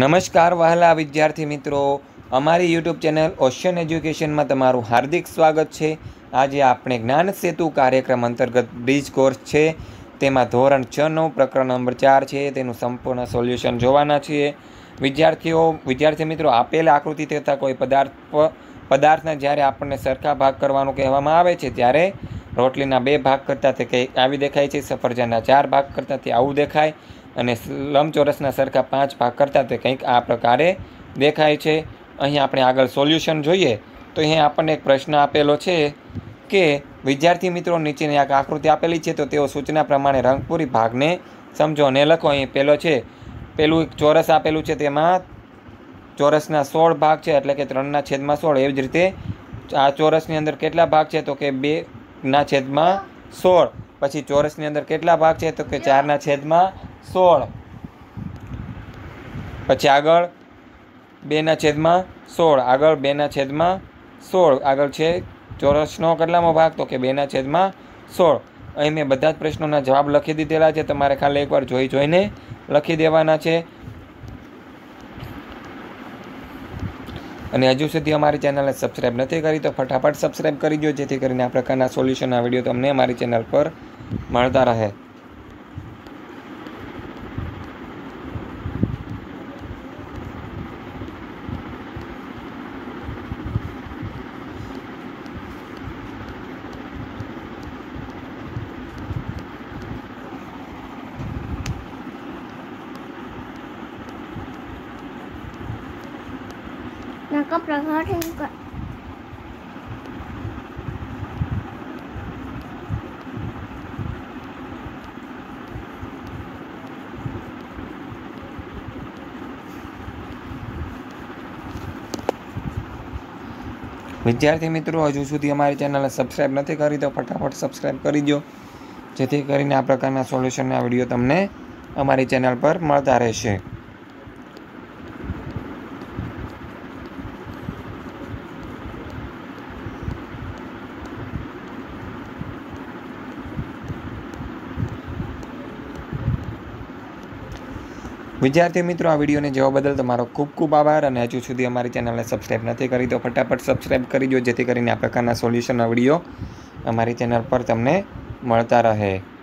નમસ્કાર વહાલા વિદ્યાર્થી મિત્રો, અમારી યુટ્યુબ ચેનલ ઓશિયન એજ્યુકેશનમાં તમારું હાર્દિક સ્વાગત છે। આજે આપણે જ્ઞાન સેતુ કાર્યક્રમ અંતર્ગત બ્રિજ કોર્સ છે તેમાં ધોરણ 6 પ્રકરણ નંબર 4 છે તેનું સંપૂર્ણ સોલ્યુશન જોવાના છીએ। વિદ્યાર્થી મિત્રો આપેલ આકૃતિ તથા કોઈ પદાર્થના જ્યારે આપણને સરખા ભાગ કરવાનું કહેવામાં આવે છે ત્યારે રોટલીના 2 ભાગ કરતાં તે કંઈક આવી દેખાય છે, સફરજનના 4 ભાગ કરતાં તે આવું દેખાય અને લંબચોરસના સરખા 5 ભાગ કરતાં તે કંઈક આ પ્રકારે દેખાય છે। અહીં આપણે આગળ સોલ્યુશન જોઈએ તો અહીં આપણને એક પ્રશ્ન આપેલો છે કે વિદ્યાર્થી મિત્રો નીચેની આ આકૃતિ આપેલી છે તો તેઓ સૂચના પ્રમાણે રંગપૂરી ભાગને સમજો અને લખો। અહીં પહેલું એક ચોરસ આપેલું છે, તેમાં ચોરસના 16 ભાગ છે એટલે કે 3/16। એવી જ રીતે આ ચોરસની અંદર કેટલા ભાગ છે તો કે 2/16। પછી ચોરસની અંદર કેટલા ભાગ છે તો કે 4/16। પછી આગળ 2/16, આગળ 2/16, આગળ છે ચોરસનો કેટલામો ભાગ તો કે 2/16। અહીં મેં બધા જ પ્રશ્નોના જવાબ લખી દીધેલા છે, તમારે ખાલી એકવાર જોઈને લખી દેવાના છે। અને હજુ સુધી અમારી ચેનલને સબસ્ક્રાઈબ નથી કરી તો ફટાફટ સબસ્ક્રાઈબ કરી દો, જેથી કરીને આ પ્રકારના સોલ્યુશનના વિડીયો તમને અમારી ચેનલ પર મળતા રહે। વિદ્યાર્થી મિત્રો, હજુ સુધી અમારી ચેનલને સબસ્ક્રાઈબ નથી કરી તો ફટાફટ સબસ્ક્રાઈબ કરી દો, જેથી કરીને આ પ્રકારના સોલ્યુશનના વિડીયો તમને અમારી ચેનલ પર મળતા રહેશે। વિદ્યાર્થી મિત્રો, આ વિડીયોને જોવા બદલ તમારો ખૂબ ખૂબ આભાર। અને હજુ સુધી અમારી ચેનલને સબસ્ક્રાઈબ નથી કરી તો ફટાફટ સબસ્ક્રાઈબ કરી દો, જેથી કરીને આ પ્રકારના સોલ્યુશનના વિડીયો અમારી ચેનલ પર તમને મળતા રહે।